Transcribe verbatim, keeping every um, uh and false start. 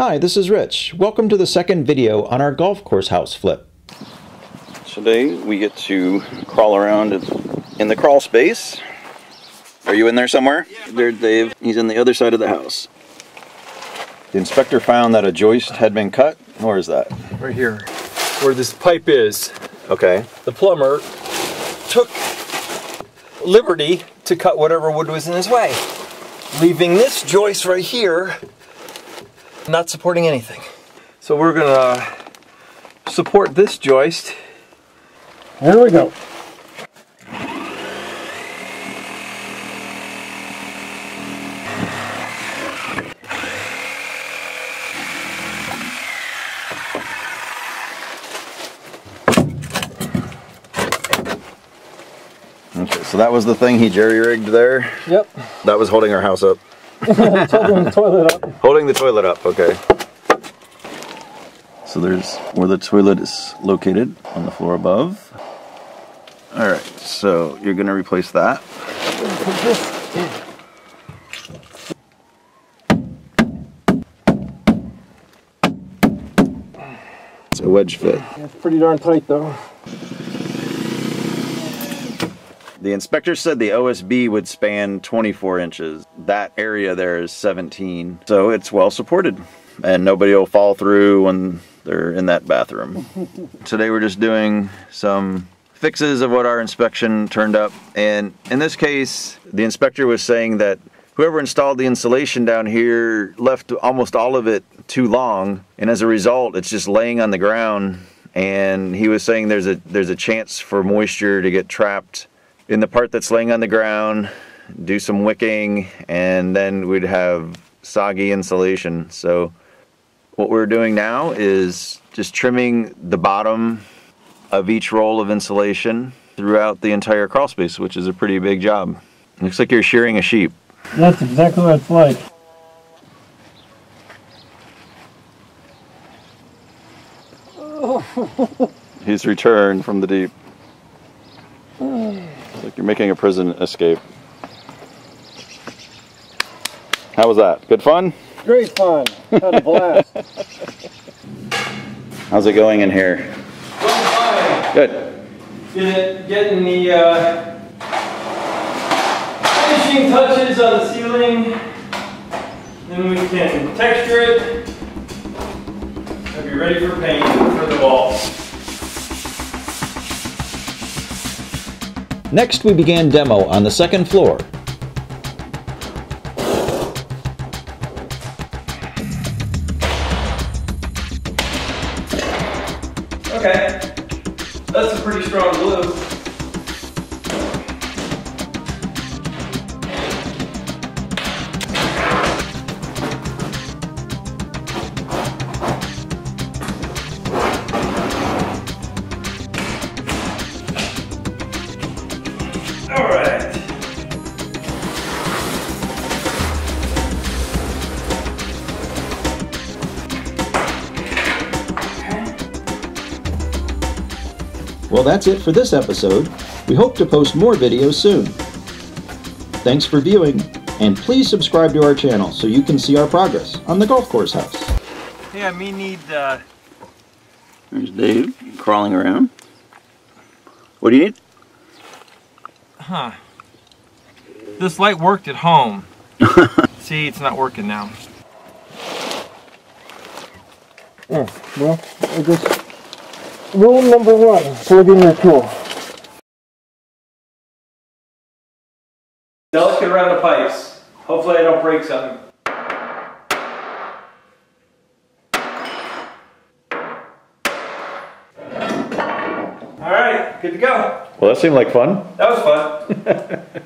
Hi, this is Rich. Welcome to the second video on our golf course house flip. Today we get to crawl around in the crawl space. Are you in there somewhere? Yeah. There's Dave. He's on the other side of the house. The inspector found that a joist had been cut. Where is that? Right here, where this pipe is. Okay. The plumber took liberty to cut whatever wood was in his way, leaving this joist right here not supporting anything. So we're gonna support this joist. There we go. Okay, so that was the thing he jerry-rigged there? Yep. That was holding our house up. Holding the toilet up. Holding the toilet up, okay. So there's where the toilet is located on the floor above. Alright, so you're going to replace that. It's a wedge fit. Yeah, it's pretty darn tight though. The inspector said the O S B would span twenty-four inches. That area there is seventeen, so it's well supported. And nobody will fall through when they're in that bathroom. Today we're just doing some fixes of what our inspection turned up. And in this case, the inspector was saying that whoever installed the insulation down here left almost all of it too long. And as a result, it's just laying on the ground. And he was saying there's a, there's a chance for moisture to get trapped in the part that's laying on the ground, do some wicking, and then we'd have soggy insulation. So what we're doing now is just trimming the bottom of each roll of insulation throughout the entire crawl space, which is a pretty big job. Looks like you're shearing a sheep. That's exactly what it's like. Oh. He's returned from the deep. Like you're making a prison escape. How was that? Good fun? Great fun. Had a blast. How's it going in here? Fine. Good. Get, getting the uh, finishing touches on the ceiling. Then we can texture it and be ready for paint for the wall. Next, we began demo on the second floor. Okay, that's a pretty strong glue. Well, that's it for this episode. We hope to post more videos soon. Thanks for viewing, and please subscribe to our channel so you can see our progress on the golf course house. Yeah, me need, uh... There's Dave, crawling around. What do you need? Huh. This light worked at home. See, it's not working now. Oh, well, I just... Rule number one, plug in your tool. Delicate around the pipes. Hopefully I don't break something. Alright, good to go. Well, that seemed like fun. That was fun.